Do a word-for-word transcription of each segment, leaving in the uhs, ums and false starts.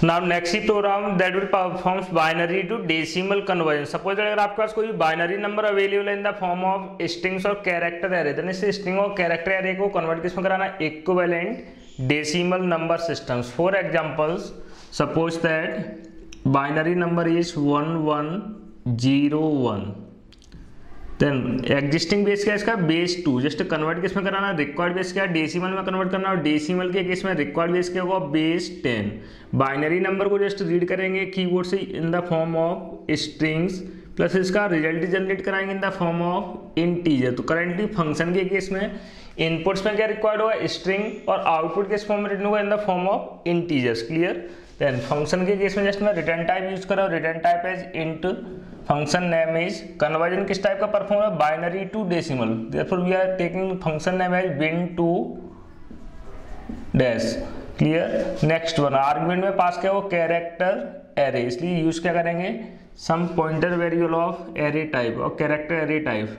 Now next program that will performs binary to decimal conversion. Suppose that अगर आपके पास कोई binary number available है in the form of strings और character array, then इस string और character array को convert किसमें कराना है, equivalent decimal number systems. For examples suppose that binary number is one one zero one, then existing base क्या है इसका, बेस टू. जस्ट कन्वर्ट किसमें कराना, रिक्वायर्ड बेस क्या है डेसिमल में कन्वर्ट करना, और डेसिमल के केस में रिक्वायर्ड बेस क्या होगा बेस टेन. बाइनरी नंबर को जस्ट रीड करेंगे कीबोर्ड से in the form of strings plus इसका रिजल्ट जनरेट कराएंगे in the form of integer. तो करेंटली फंक्शन के केस में इनपुट्स में क्या रिक्वायर्ड होगा स्ट्रिंग, और आउटपुट किस फॉर्म में रिटर्न होगा in the form of integers. Clear. Then function के केस में जस्ट मैं रिटर्न टाइप यूज कर रहा हूँ, return type as int, function name is. Conversion किस टाइप का परफॉर्म है, binary to decimal, therefore we are taking function name as bin to dash. Clear. Next one argument में pass क्या हो character array, इसलिए यूज क्या करेंगे some pointer variable of array type और character array type.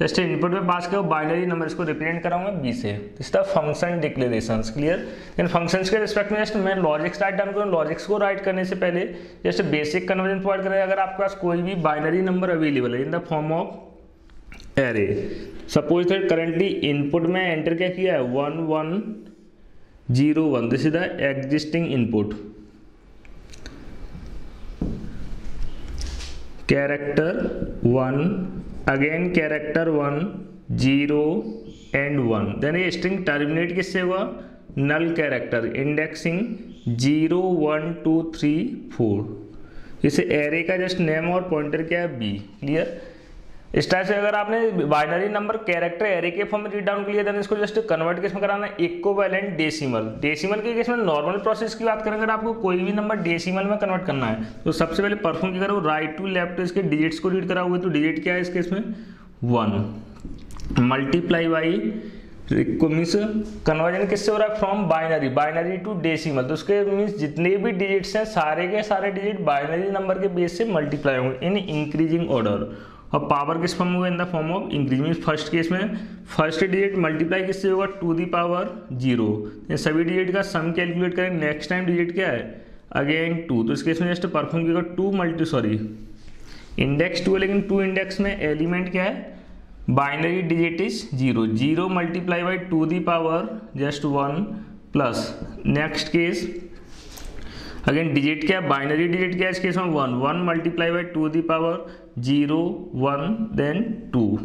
Just input में pass क्या हो बाइनरी नंबर, इसको रिप्रेजेंट कराऊंगा बी से. इस तरह फंक्शन डिक्लेरेशन. क्लियर. इन फंक्शंस के रिस्पेक्ट में जस्ट मैं लॉजिक्स राइट डाउन करूँ. लॉजिक्स को राइट करने से पहले जस्ट बेसिक कन्वर्जन प्रोवाइड करें. अगर आपके पास कोई भी बाइनरी नंबर अवेलेबल है in the form of array, suppose that currently input में एंटर क्या किया है one one zero one, this is the existing input. Character one, again character one, zero and one. Then ये string terminate किससे हुआ, null character, indexing zero one two three four. इसे array का just name और pointer क्या है B. Clear. इस type से अगर आपने बाइनरी नंबर कैरेक्टर एरे के फॉर्म में रीड डाउन किया, देन इसको जस्ट कन्वर्ट किस में कराना है इक्विवेलेंट डेसिमल. डेसिमल के केस में नॉर्मल प्रोसेस की बात करें, अगर आपको कोई भी नंबर डेसिमल में कन्वर्ट करना है तो सबसे पहले परफॉर्म क्या करो राइट टू लेफ्ट, इसके डिजिट्स को रीड करा हुआ. तो डिजिट क्या है इस केस में one, multiply by means conversion किससे हो रहा है from binary binary to decimal, तो उसके मीन्स जितने भी डिजिट्स हैं सारे के सारे डिजिट बाइनरी नंबर के बेस से मल्टीप्लाई होंगे इन इंक्रीजिंग ऑर्डर. और पावर किस फॉर्म होगा in the form of increase, mean first case में फर्स्ट डिजिट मल्टीप्लाई किससे होगा टू दी पावर जीरो. सभी डिजिट का सम कैलकुलेट करें, नेक्स्ट टाइम डिजिट क्या है अगेन टू, तो इस केस में जस्ट परफॉर्म किया two multi sorry index two है, लेकिन टू इंडेक्स में एलिमेंट क्या है binary digit is zero, zero multiply by two the power just one plus next case again digit क्या है बाइनरी डिजिट क्या है इस केस में one, one multiply by two the power zero one then two.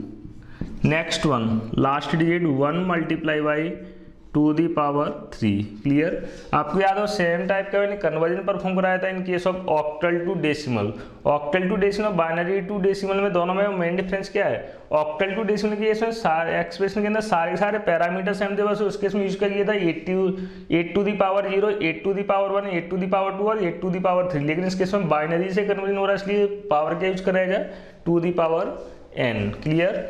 Next one last digit one multiply by two the power three. Clear. आपको याद हो same type का मैंने कन्वर्जन परफॉर्म कराया था in case of octal to decimal. Octal to decimal binary to decimal में दोनों में मेन डिफरेंस क्या है, ऑक्टल टू डेसिमल के केस में सारे एक्सप्रेशन के अंदर सारे सारे पैरामीटर सेम थे, बस उसके में यूज कर किया था eight to the power zero, eight to the power one, eight to the power two और eight to the power three. लेकिन इस केस में बाइनरी से कन्वर्जन हो रहा है इसलिए पावर क्या यूज कराया जाए two the power n. Clear.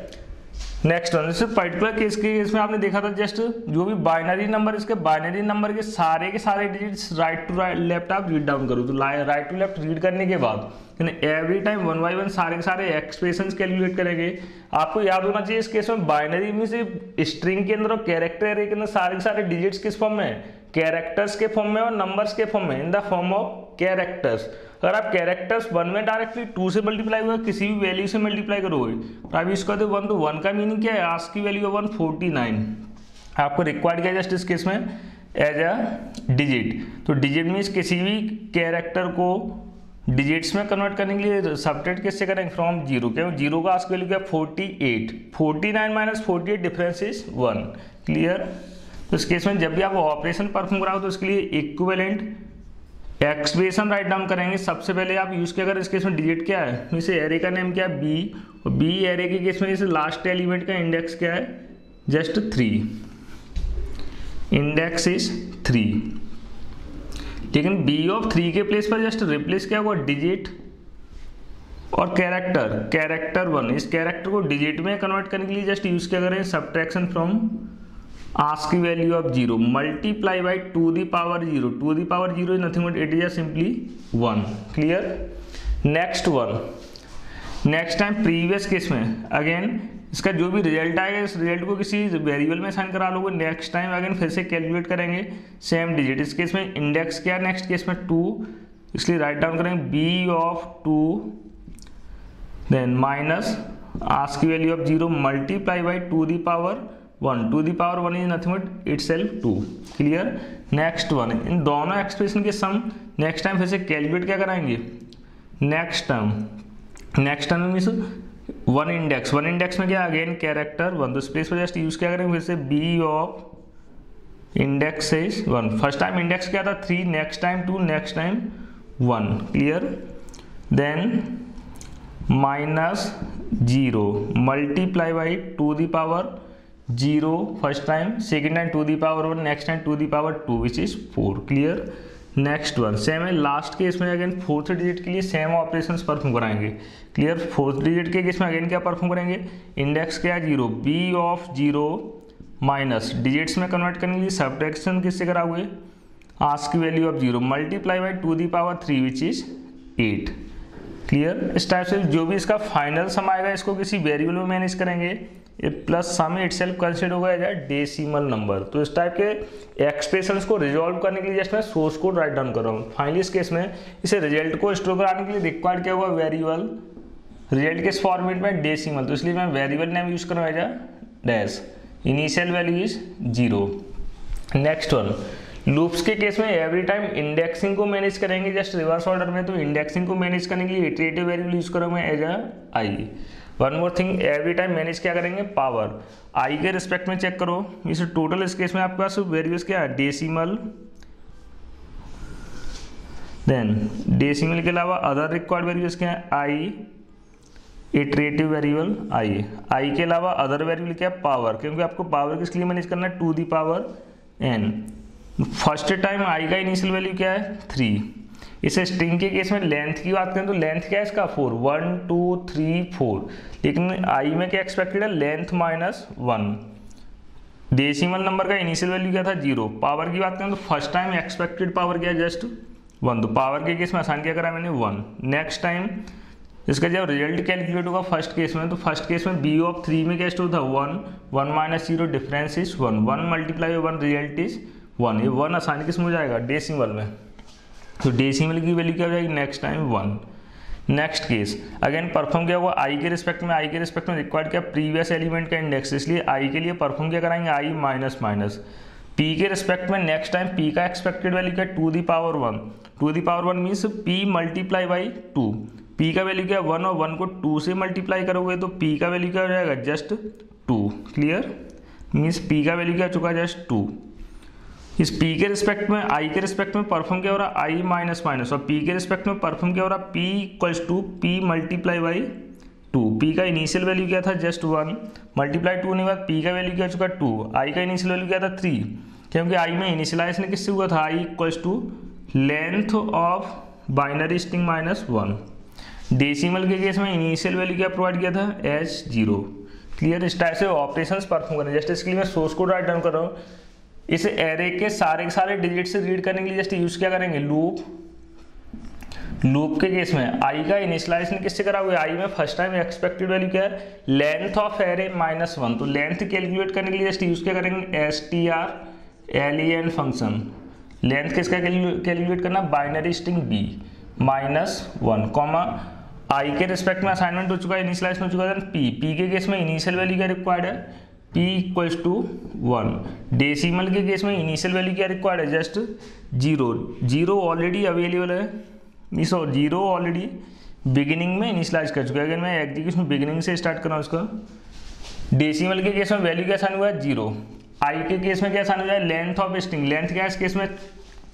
Next one जैसे पर्टिकुलर केस के केस में आपने देखा था जस्ट जो भी बाइनरी नंबर इसके बाइनरी नंबर के सारे के सारे digits right to right left आप रीड डाउन करो, तो राइट टू लेफ्ट रीड करने के बाद every time one by one सारे के सारे एक्सप्रेशंस कैलकुलेट करेंगे. आपको याद होना चाहिए इस केस में बाइनरी में से स्ट्रिंग के अंदर और कैरेक्टर एरे के अंदर सारे के सारे डिजिट्स किस फॉर्म में, कैरेक्टर्स के फॉर्म में और नंबर्स के फॉर्म में in the form of characters. अगर आप कैरेक्टर्स वन में डायरेक्टली टू से मल्टीप्लाई हुआ किसी भी वैल्यू से मल्टीप्लाई करोगे तो आप यूज करते वन, तो वन का मीनिंग क्या है आस्क की वैल्यू वन फोर्टी नाइन, आपको रिक्वायर्ड किया जस्ट इस केस में एज अ डिजिट. तो डिजिट मीन्स किसी भी कैरेक्टर को डिजिट्स में कन्वर्ट करने के लिए सबट्रैक्ट किससे करेंगे फ्रॉम जीरो, क्योंकि जीरो का आस्क वैल्यू क्या है forty eight, forty nine minus forty eight difference is one. Clear. तो इस केस में जब भी आप ऑपरेशन परफॉर्म कराओ तो उसके लिए इक्विवेलेंट एक्सप्रेशन राइट डाउन करेंगे. सबसे पहले आप यूज क्या करें इस केस में डिजिट क्या है, जैसे एरे का नेम क्या है बी, और बी एरे के केस में जैसे लास्ट एलिमेंट का इंडेक्स क्या है just three, index is three. लेकिन बी ऑफ थ्री के प्लेस पर जस्ट रिप्लेस क्या हुआ डिजिट और कैरेक्टर कैरेक्टर वन, इस कैरेक्टर को डिजिट में कन्वर्ट करने के लिए जस्ट यूज क्या करें subtraction from ASCII value of zero multiply by two the power zero, two the power zero is nothing but it is simply one. Clear. Next one next time previous case में again इसका जो भी result आएगा इस result को किसी variable में sign करा लोगे। नेक्स्ट टाइम अगेन फिर से कैलकुलेट करेंगे सेम डिजिट। इस केस में इंडेक्स क्या है, नेक्स्ट केस में टू, इसलिए राइट डाउन करेंगे B of two then minus आस की value of zero multiply by two the power one. Two the power one is nothing but itself two. Clear. Next one, इन दोनों expression के सम next time फिर से calculate क्या कराएंगे, next term. Next term means one index, one index में क्या again character one, तो स्पेस पर जस्ट यूज क्या करेंगे फिर से B of index is one. First time index क्या था three, next time two, next time one. Clear. Then minus zero multiply by two the power zero first time, second time two the power one, next time two the power two which is four. Clear. Next one same है, last case में again fourth digit के लिए same operations perform कराएंगे। Clear. Fourth digit के case में again क्या perform करेंगे, index क्या zero, B of zero minus digits में कन्वर्ट करने के लिए सब्ट्रैक्शन किससे कराओगे, ASCII value of zero multiply by two the power three which is eight. Clear. इस टाइप से जो भी इसका फाइनल सम आएगा इसको किसी वेरिएबल में मैनेज करेंगे। प्लस सम इटसेल्फ कंसीडर हो गया डेसिमल नंबर। तो इस टाइप के एक्सप्रेशंस को रिजॉल्व करने के लिए जस्ट मैं सोर्स कोड राइट डाउन कर रहा हूँ। फाइनली इस केस में इसे रिजल्ट को स्टोर कराने के लिए रिक्वायर्ड क्या हुआ, वेरिएबल, रिजल्ट के इस फॉर्मेट में डेसिमल, तो इसलिए मैं वेरिएबल नेम यूज करूँ as dash, initial value is zero. Next one, loops के केस में एवरी टाइम इंडेक्सिंग को मैनेज करेंगे जस्ट रिवर्स ऑर्डर में, तो इंडेक्सिंग को मैनेज करने के लिए इटरेटिव वेरिएबल यूज करूँ मैं as I. One more thing, every time manage क्या करेंगे पावर, आई के रिस्पेक्ट में चेक करो इसे टोटल। इस केस में आपके पास वेरिएबल्स क्या है, डेसिमल, देन डेसिमल के अलावा अदर रिक्वायर्ड वेरिएबल्स क्या है, आई, इटरेटिव वेरिएबल आई, आई के अलावा अदर वेरिएबल क्या है पावर, क्योंकि आपको पावर किसके लिए मैनेज करना है, two the power n. First time I का इनिशियल वैल्यू क्या है थ्री। इस स्ट्रिंग के केस में लेंथ की बात करें तो लेंथ क्या है इसका four, one two three four, लेकिन आई में क्या एक्सपेक्टेड है, length minus one. Decimal number का इनिशियल वैल्यू क्या था जीरो। पावर की बात करें तो फर्स्ट टाइम एक्सपेक्टेड पावर क्या है जस्ट वन, तो पावर के केस में आसान क्या करा मैंने वन। नेक्स्ट टाइम इसका जब रिजल्ट कैलकुलेट होगा फर्स्ट केस में, तो फर्स्ट केस में बी ऑफ थ्री में क्या स्टोर था one, one minus zero difference is one, one multiply one result is one. ये वन आसान किस में हो जाएगा, डेसिमल में, तो डेसिमल की वैल्यू क्या हो जाएगी next time one. Next case again perform क्या हुआ आई के रिस्पेक्ट में, आई के रिस्पेक्ट में रिक्वायर्ड क्या प्रीवियस एलिमेंट का इंडेक्स, इसलिए आई के लिए परफॉर्म क्या कराएंगे आई माइनस माइनस। पी के रिस्पेक्ट में नेक्स्ट टाइम पी का एक्सपेक्टेड वैल्यू क्या two the power one, two the power one means P multiply by two, P का वैल्यू क्या वन और वन को टू से मल्टीप्लाई करोगे तो पी का वैल्यू क्या हो जाएगा just two. Clear. Means P का वैल्यू क्या हो चुका जस्ट टू। इस पी के रिस्पेक्ट में आई के रिस्पेक्ट में परफॉर्म क्या हो रहा आई माइनस माइनस, और पी के रिस्पेक्ट में परफॉर्म क्या हो रहा P equals to P multiply by two. P का इनिशियल वैल्यू क्या था जस्ट वन, मल्टीप्लाई टू के बाद पी का वैल्यू क्या हो चुका टू, आई का इनिशियल वैल्यू क्या था थ्री, क्योंकि आई में इनिशियलाइजेशन किससे हुआ था I equals to length of binary string minus one. Decimal के केस में इनिशियल वैल्यू क्या प्रोवाइड किया था एच जीरो। क्लियर। इस टाइप से ऑपरेशन परफॉर्म करना, जस्ट इसके लिए मैं सोर्स कोड राइट डाउन कर रहा हूँ। इस एरे के सारे के सारे डिजिट से रीड करने के लिए जस्ट यूज क्या करेंगे लूप। लूप के केस में आई का इनिशियलाइजेशन किससे कराओगे, आई में फर्स्ट टाइम एक्सपेक्टेड वैल्यू क्या है length of array minus one, तो लेंथ कैलकुलेट करने के लिए जस्ट यूज क्या करेंगे S T R L E N function. Length किसका कैलकुलेट करना, binary string B minus one comma I के रिस्पेक्ट में असाइनमेंट हो चुका है, इनिशियलाइजेशन हो चुका है पी। पी के केस में इनिशियल वैल्यू क्या रिक्वायर्ड है P equals to one. Decimal के केस में इनिशियल वैल्यू क्या रिक्वायर्ड है just zero, zero already available है, सो जीरो ऑलरेडी बिगिनिंग में इनिशियलाइज कर चुका है। अगर मैं एग्जीक्यूशन बिगिनिंग से स्टार्ट कर रहा हूँ इसका। डेसिमल के केस में वैल्यू क्या आसान हुआ है जीरो। आई के केस में क्या आसान हो जाए लेंथ ऑफ स्ट्रिंग, लेंथ क्या है इस केस में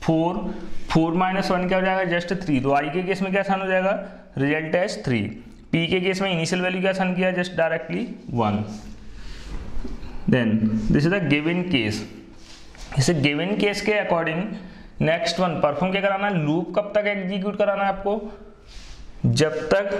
फोर, फोर माइनस वन क्या हो जाएगा जस्ट थ्री, तो आई के केस में क्या आसान हो जाएगा रिजल्ट एज थ्री। पी के केस में इनिशियल वैल्यू क्या आसान किया just directly one. Then this is the given case. इसे given case के अकॉर्डिंग नेक्स्ट वन परफॉर्म क्या कराना है, लूप कब तक एग्जीक्यूट कराना है आपको, जब तक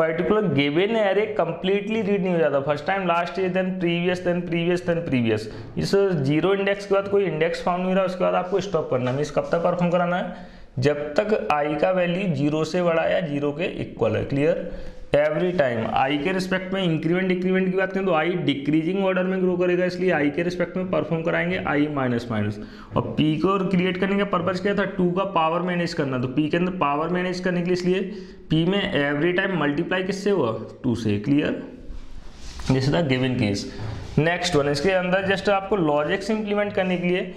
particular given array completely read नहीं हो जाता। First time last then previous then previous then previous, इस जीरो इंडेक्स के बाद कोई इंडेक्स फाउंड नहीं रहा, उसके बाद आपको स्टॉप करना है। मीन्स कब तक परफॉर्म कराना है, जब तक आई का वैल्यू जीरो से बड़ा या जीरो के इक्वल है। क्लियर। एवरी टाइम आई के रिस्पेक्ट में इंक्रीमेंट डिक्रीमेंट की बात करें तो आई डिक्रीजिंग ऑर्डर में ग्रो करेगा, इसलिए आई के रिस्पेक्ट में परफॉर्म कराएंगे आई माइनस माइनस। और पी को क्रिएट करने का पर्पज क्या था, टू का पावर मैनेज करना, तो पी के अंदर पावर मैनेज करने के लिए इसलिए पी में एवरी टाइम मल्टीप्लाई किससे हुआ, टू से। Clear, this is the given case. Next one, इसके अंदर जस्ट आपको लॉजिक्स इंप्लीमेंट करने के लिए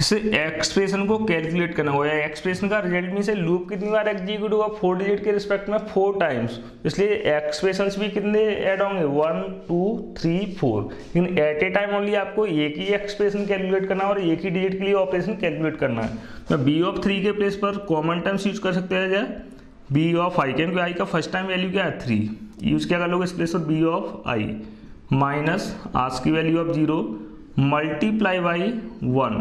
इस एक्सप्रेशन को कैलकुलेट करना होगा। एक्सप्रेशन का रिजल्ट में से लूप कितनी बार एग्जीक्यूट होगा, फोर डिजिट के रिस्पेक्ट में फोर टाइम्स, इसलिए एक्सप्रेशन भी कितने ऐड होंगे, वन टू थ्री फोर, लेकिन एट ए टाइम ओनली आपको एक ही एक्सप्रेशन कैलकुलेट करना है और एक ही डिजिट के लिए ऑपरेशन कैलकुलेट करना है। तो बी ऑफ थ्री के प्लेस पर कॉमन टर्म्स यूज कर सकते हैं, जैसे बी ऑफ आई, क्योंकि आई का फर्स्ट टाइम वैल्यू क्या है थ्री, यूज क्या कर लोगे इस प्लेस पर बी ऑफ आई माइनस आज की value of zero multiply by one,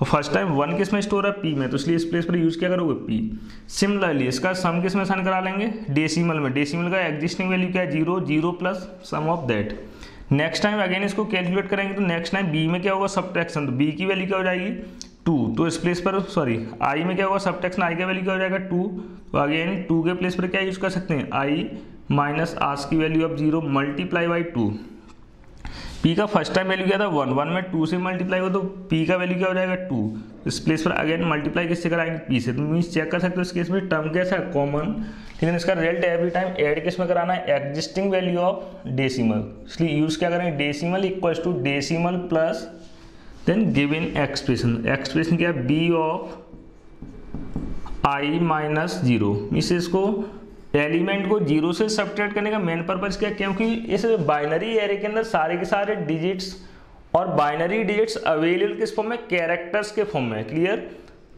और फर्स्ट टाइम वन किस में स्टोर है, पी में, तो इसलिए इस प्लेस पर यूज क्या करोगे पी। सिमिलरली इसका सम किस में साइन करा लेंगे, डेसिमल में, डेसिमल का एग्जिस्टिंग वैल्यू क्या है zero, zero plus sum of that. Next time again इसको कैलकुलेट करेंगे तो नेक्स्ट टाइम बी में क्या होगा, सब्ट्रैक्शन, तो बी की वैल्यू क्या हो जाएगी टू, तो इस प्लेस पर सॉरी आई में क्या होगा सब्ट्रैक्शन, आई का वैल्यू क्या हो जाएगा टू, तो अगेन टू के प्लेस पर क्या यूज कर सकते हैं आई माइनस आज की value of zero multiply by two. P का फर्स्ट टाइम वैल्यू क्या था वन, वन में टू से मल्टीप्लाई हो तो पी का वैल्यू क्या हो जाएगा टू, इस प्लेस पर अगेन मल्टीप्लाई किससे कराएंगे पी से, तो मीन्स चेक कर सकते हो इस केस में टर्म कैसा है कॉमन, लेकिन इसका रिजल्ट एवरी टाइम ऐड किस में कराना है, एग्जिस्टिंग वैल्यू ऑफ डेसिमल, इसलिए यूज क्या करेंगे decimal equals to decimal plus then given expression. Expression क्या है B of I minus zero, means इसको एलिमेंट को जीरो से सब्ट्रैक्ट करने का मेन पर्पज क्या है, क्योंकि इस बाइनरी एरे के अंदर सारे के सारे डिजिट्स और बाइनरी डिजिट्स अवेलेबल किस फॉर्म में, कैरेक्टर्स के फॉर्म में। क्लियर,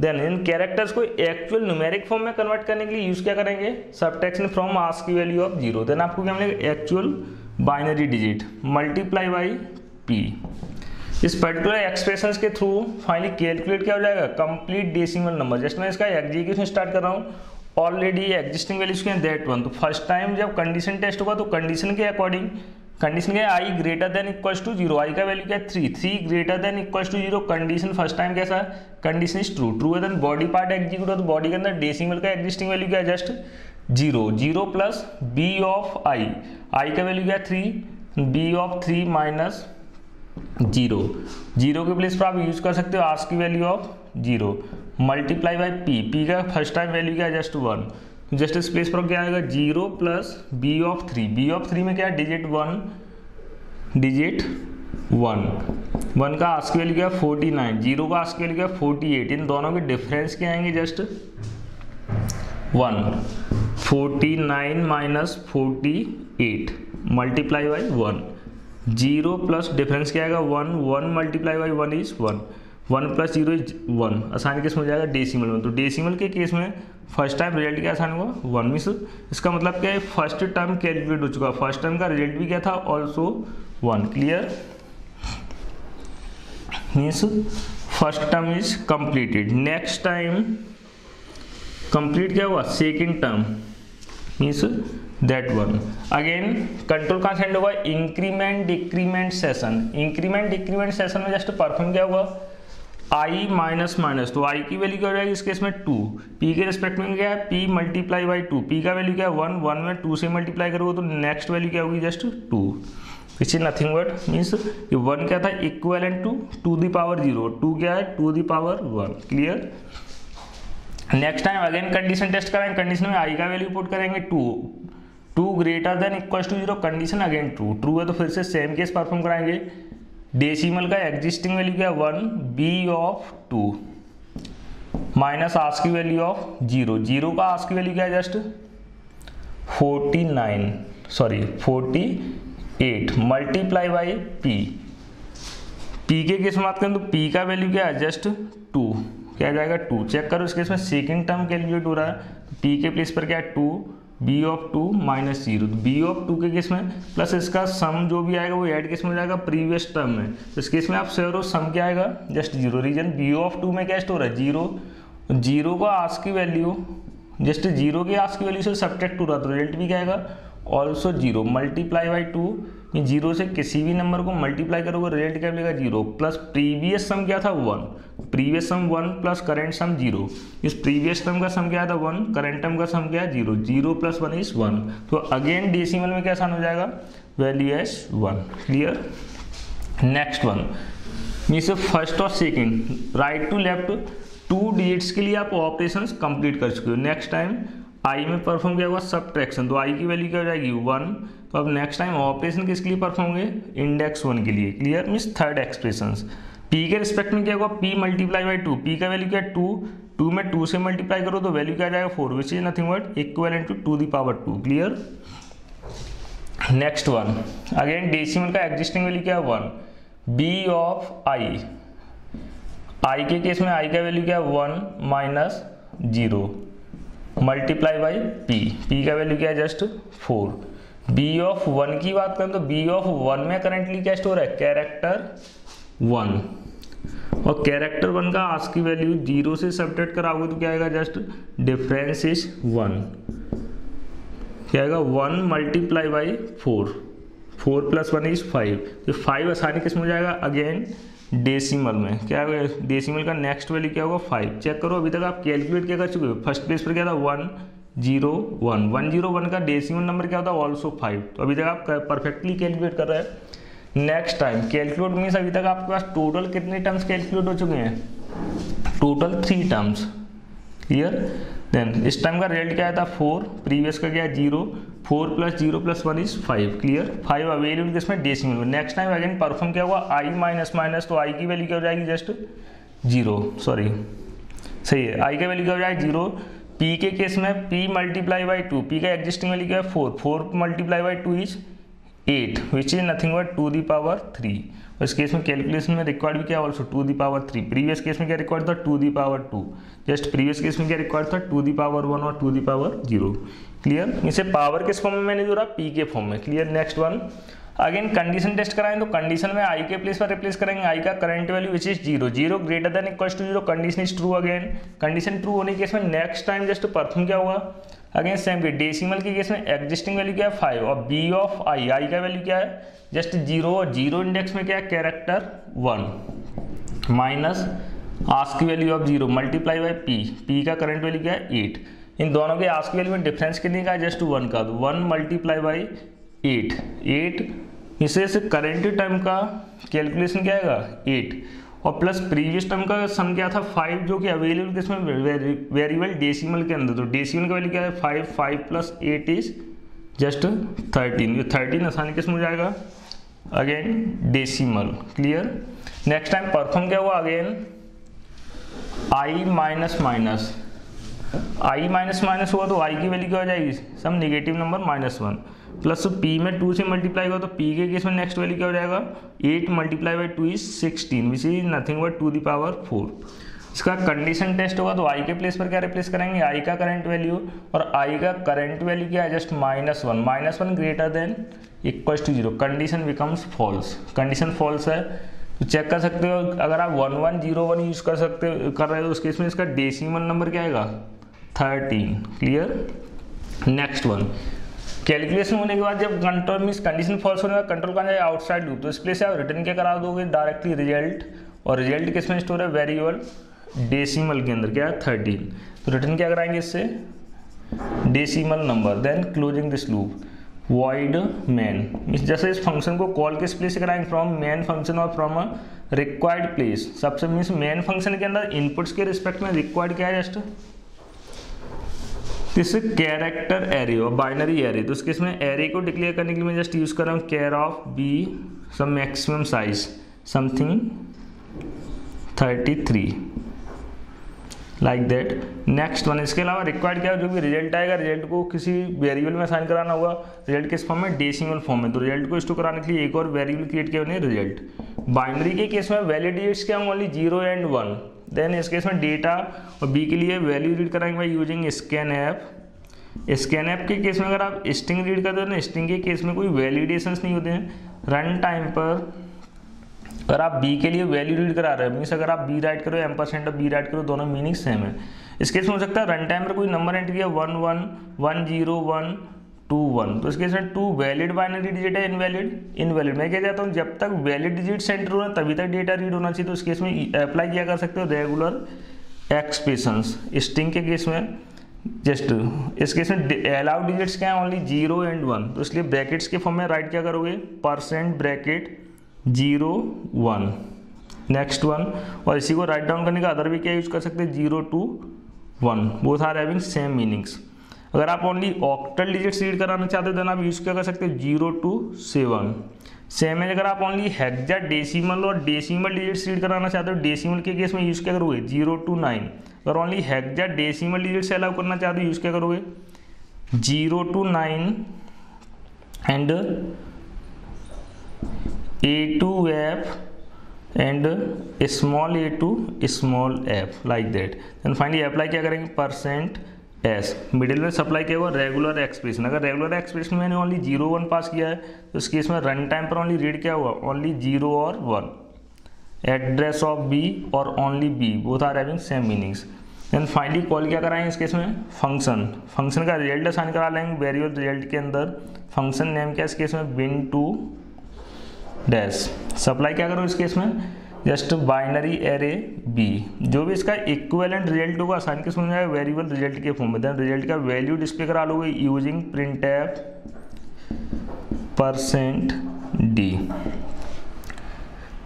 देन इन कैरेक्टर्स को एक्चुअल न्यूमेरिक फॉर्म में कन्वर्ट करने के लिए यूज क्या करेंगे, subtraction from ASCII value of zero, then आपको क्या मिलेगा actual binary digit multiply by P. इस पर्टिकुलर एक्सप्रेशन के थ्रू फाइनली कैलकुलेट क्या हो जाएगा, कंप्लीट डेसिमल नंबर। जस्ट मैं इसका एग्जीक्यूशन स्टार्ट कर रहा हूँ, ऑलरेडी एग्जिस्टिंग वैल्यूज के दैट वन, तो फर्स्ट टाइम जब कंडीशन टेस्ट होगा तो कंडीशन के अकॉर्डिंग कंडीशन क्या I greater than equals to zero, I का वैल्यू क्या है three, three greater than equals to zero, condition first time कैसा है, कंडीशन इज ट्रू, ट्रू है देन बॉडी पार्ट एग्जीक्यूट हो तो बॉडी के अंदर डेसिमल का एग्जिस्टिंग वैल्यू क्या है just zero, zero plus B of I, I का वैल्यू क्या है three, B of three minus zero, zero के प्लेस पर आप यूज कर सकते हो ASCII value of zero multiply by P, P का फर्स्ट टाइम वैल्यू क्या है जस्ट वन, जस्ट इस प्लेस पर क्या आएगा zero plus B of three, B of three में क्या है digit one, digit one, one का आस्की वैल्यू क्या है फोर्टी नाइन, जीरो का आस्की वैल्यू क्या है फोर्टी एट, इन दोनों के डिफरेंस क्या आएंगे just one, forty nine minus forty eight multiply by one, zero plus difference क्या आएगा one, one multiply by one is one, one plus zero is one, आसान किस में हो जाएगा डेसिमल में, तो डेसिमल के केस में फर्स्ट टाइम रिजल्ट क्या आसान हुआ वन, मीन्स इसका मतलब क्या है फर्स्ट टर्म कैलकुलेट हो चुका, फर्स्ट टर्म का रिजल्ट भी क्या था also one. Clear, means first term is completed. Next time complete क्या हुआ second term, means that one. Again control कहाँ सेंड होगा, increment decrement session, increment decrement session में जस्ट परफॉर्म क्या हुआ आई माइनस माइनस, तो आई की वैल्यू क्या हो जाएगी इस केस में टू, पी के रिस्पेक्ट में क्या है P multiply by two, P का वैल्यू क्या है वन, वन में टू से मल्टीप्लाई करोगे तो नेक्स्ट वैल्यू क्या होगी just two, it's nothing but means ये वन क्या था equivalent to two the power zero, two क्या है two the power one. Clear, next time again condition test कराएंगे, कंडीशन में आई का वैल्यू पुट करेंगे two, two greater than equal to zero, condition again true, true है तो फिर से सेम केस परफॉर्म कराएंगे, डेसिमल का एग्जिस्टिंग वैल्यू क्या है one, B of two minus ASCII value of zero, zero का आस्की वैल्यू क्या है just forty nine sorry forty eight multiply by P, P के केस में बात करें तो पी का वैल्यू क्या है जस्ट टू, क्या जाएगा टू, चेक करो इस केस में सेकेंड टर्म कैलकुलेट हो रहा है, पी के प्लेस पर क्या है two, B of two minus zero, B of two के केस में प्लस इसका सम जो भी आएगा वो ऐड किस में जाएगा प्रीवियस टर्म में, तो इस केस में आप श्योर हो सम क्या आएगा just zero, reason B of two में क्या स्टोर है जीरो, जीरो का आस्की वैल्यू जस्ट जीरो के आस्की वैल्यू से सब्ट्रैक्ट हो रहा, तो रिजल्ट भी क्या आएगा also zero multiply by two, zero से किसी भी नंबर को मल्टीप्लाई करोगे रिजल्ट क्या मिलेगा, जीरो प्लस प्रीवियस सम क्या था one, previous sum one plus current sum zero, इस प्रीवियस टर्म का सम क्या था वन, करेंट टर्म का सम क्या है zero, zero plus one is one, तो अगेन डेसिमल में क्या आसान हो जाएगा, value is one. Clear. Next one means first और second right to left two digits के लिए आप ऑपरेशंस कंप्लीट कर चुके हो। नेक्स्ट टाइम आई में परफॉर्म किया हुआ सब्ट्रैक्शन, तो आई की वैल्यू क्या हो जाएगी वन, तो अब नेक्स्ट टाइम ऑपरेशन किसके लिए परफॉर्म होंगे, इंडेक्स वन के लिए। Clear. Means third expressions P के रिस्पेक्ट में क्या होगा, P multiply by two, P का वैल्यू क्या है टू, टू में टू से मल्टीप्लाई करो तो वैल्यू क्या आ जाएगा four, which is nothing but equal to two the power two. Clear. Next one again decimal का एग्जिस्टिंग वैल्यू क्या है वन, बी ऑफ आई, आई के केस में आई का वैल्यू क्या है one minus zero multiply by P, P का वैल्यू क्या है just four. B of one की बात करें तो बी ऑफ वन में करेंटली क्या स्टोर है, कैरेक्टर वन, और कैरेक्टर वन का आज की वैल्यू जीरो से सब्ट्रैक्ट कराओगे तो क्या आएगा जस्ट डिफरेंस इज वन, क्या आएगा one multiply by four, four plus one is five, तो फाइव आसानी किस में हो जाएगा, अगेन डेसिमल में। क्या होगा डेसिमल का नेक्स्ट वैल्यू क्या होगा फाइव। चेक करो अभी तक आप कैलकुलेट क्या कर चुके हो, फर्स्ट प्लेस पर क्या था one zero one, one zero one का डेसिमल नंबर क्या होता है ऑल्सो फाइव, तो अभी तक आप परफेक्टली कैलकुलेट कर रहे हैं। नेक्स्ट टाइम कैलकुलेट मीन्स अभी तक आपके पास टोटल कितने टर्म्स कैलकुलेट हो चुके हैं, total three terms. Clear. Then इस टाइम का रिजल्ट क्या आया था फोर, प्रीवियस का क्या है zero, four plus zero plus one is five. Clear. Five available किसमें, डेसिमल में। नेक्स्ट टाइम अगेन परफॉर्म क्या हुआ आई माइनस माइनस, तो आई की वैल्यू क्या हो जाएगी जस्ट जीरो, सॉरी सही है, आई का वैल्यू क्या हो जाएगी जीरो। पी के केस में P multiply by two, P का एग्जिस्टिंग वैल्यू क्या है four, four multiply by two is eight, which is nothing but two the power three, और इस केस में कैलकुलेशन में रिक्वायर्ड भी क्या also two the power three, previous case में क्या रिक्वायर्ड था two the power two, just previous case में क्या रिक्वायर्ड था टू दी पावर वन और to the power zero. Clear. इसे पावर किस फॉर्म में मैंने जोड़ा, पी के फॉर्म में। Clear. Next one again condition test कराएं तो कंडीशन में आई के प्लेस पर रिप्लेस करेंगे आई का current value which is zero, zero greater than equal to zero, condition is true. Again condition true होने के केस में नेक्स्ट टाइम जस्ट परफॉर्म क्या होगा, अगेन सेम के डेसिमल के केस में एग्जिस्टिंग वैल्यू क्या है फाइव, और बी ऑफ आई, आई का वैल्यू क्या है जस्ट जीरो, और जीरो इंडेक्स में क्या है कैरेक्टर वन, माइनस आस्क की value of zero multiply by P, P का करंट वैल्यू क्या है एट, इन दोनों के आस्क वैल्यू में डिफरेंस कितने का जस्ट वन का, one multiply by eight, eight इसे करेंट टर्म का कैलकुलेशन क्या आएगा एट, और प्लस प्रीवियस टर्म का सम क्या था फाइव, जो कि अवेलेबल किसमें वेरिएबल डेसिमल के अंदर, तो डेसिमल का वैल्यू क्या है five, five plus eight is just thirteen, ये थर्टीन आसानी किसमें हो जाएगा again decimal. Clear. Next time perform क्या हुआ अगेन आई माइनस माइनस, आई माइनस माइनस हुआ तो आई की वैल्यू क्या हो जाएगी some negative number minus one, plus P में टू से मल्टीप्लाई हुआ तो पी के केस में नेक्स्ट वैल्यू क्या हो जाएगा eight multiply by two is sixteen, which is nothing but two the power four. इसका कंडीशन टेस्ट होगा तो आई के प्लेस पर क्या रिप्लेस करेंगे, आई का करंट वैल्यू, और आई का करंट वैल्यू क्या है just minus one, minus one greater than equal to zero, condition becomes false, condition false है तो चेक कर सकते हो। अगर आप one one zero one use कर सकते कर रहे हो उस केस में इसका डेसिमल नंबर क्या आएगा thirteen. Clear. Next one calculation होने के बाद जब कंट्रोल मीन्स कंडीशन फॉल्स होने के बाद कंट्रोल करना है आउटसाइड लूप, तो इस प्लेस से आप रिटर्न क्या करा दोगे डायरेक्टली रिजल्ट, और रिजल्ट किसमें स्टोर है वेरिएबल डेसिमल के अंदर क्या है थर्टीन, तो रिटर्न क्या कराएंगे इससे decimal number, then closing this loop void main, जैसे इस फंक्शन को कॉल किस प्लेस से कराएंगे फ्रॉम मेन फंक्शन और फ्रॉम रिक्वायर्ड प्लेस, सबसे मीन्स मेन फंक्शन के अंदर इनपुट्स के रिस्पेक्ट में रिक्वायर्ड क्या है जस्ट दिस कैरेक्टर एरे और बाइनरी एरे, तो इसके इसमें एरे को डिक्लेयर करने के लिए मैं जस्ट यूज कर रहा हूँ char of B some maximum size something thirty three like that. Next one इसके अलावा रिक्वायर्ड क्या है जो भी रिजल्ट आएगा रिजल्ट को किसी वेरिएबल में साइन कराना होगा, रिजल्ट किस फॉर्म में डेसिमल फॉर्म में, तो रिजल्ट को स्टोर कराने के लिए एक और वेरिएबल क्रिएट किया होने रिजल्ट। बाइनरी के केस में वैलिड डिजिट्स क्या होंगे only zero and one, then इस केस में डेटा और बी के लिए वैल्यू रीड कराएंगे भाई using scanf, scanf के केस में अगर आप स्ट्रिंग रीड करते हो ना स्ट्रिंग के केस में कोई वैलिडेशंस नहीं होते हैं। रन टाइम पर अगर आप बी के लिए वैल्यू रीड करा रहे हो मीन्स अगर आप बी राइट करो एम परसेंट और बी राइट करो दोनों मीनिंग सेम है, इस केस में हो सकता है रन टाइम पर कोई नंबर एंट्री है one one one zero one two one, तो इसके साथ टू वैलिड बाइनरी डिजिट है, इनवैलिड इनवैलिड। मैं क्या चाहता हूँ जब तक वैलिड डिजिट सेंटर होना तभी तक डेटा रीड होना चाहिए, तो इस केस में अप्लाई किया कर सकते हो रेगुलर एक्सप्रेशंस। स्ट्रिंग के केस में जस्ट इस केस में अलाउड डिजिट्स क्या है, ओनली जीरो एंड वन, तो इसलिए ब्रैकेट्स के फॉर्म में राइट क्या करोगे, percent bracket zero one, next one. और इसी को राइट डाउन करने का अदर भी क्या यूज कर सकते हैं, zero two one, both are having same meanings. अगर आप ओनली ऑक्टल डिजिट्स रीड कराना चाहते हो देन आप यूज क्या कर सकते हो, जीरो टू सेवन, सेम है। अगर आप ओनली हेक्सा डेसिमल और डेसिमल डिजिट्स रीड कराना चाहते हो डेसिमल के केस में यूज क्या करोगे, जीरो टू नाइन। अगर only hexadecimal digits allow करना चाहते हो यूज क्या करोगे, zero to nine and A to F and small A to small F, like that. And finally apply क्या करेंगे, परसेंट एस, मिडिल में सप्लाई किया हुआ रेगुलर एक्सप्रेशन। अगर रेगुलर एक्सप्रेशन मैंने ओनली जीरो वन पास किया है तो इस केस में रन टाइम पर ओनली रीड क्या हुआ, ओनली जीरो और वन, एड्रेस ऑफ बी और only B, both are having same meanings. And finally call क्या कराएंगे इस केस में, फंक्शन। फंक्शन का रिजल्ट साइन करा लेंगे वेरिएबल रिजल्ट के अंदर। फंक्शन नेम क्या इस केस में, बिन टू डैश। सप्लाई क्या करो इस केस में, जस्ट बाइनरी एरे बी, जो भी इसका इक्वेलेंट रिजल्ट होगा आसानी के समझ जाएगा वेरिएबल रिजल्ट के फॉर्म में। देन रिजल्ट का वैल्यू डिस्प्ले करा लोगे using printf percent D,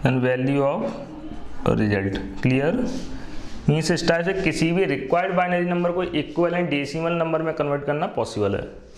then value of result. Clear, means इस टाइप से किसी भी रिक्वायर्ड बाइनरी नंबर को इक्वेलेंट डेसिमल नंबर में कन्वर्ट करना पॉसिबल है।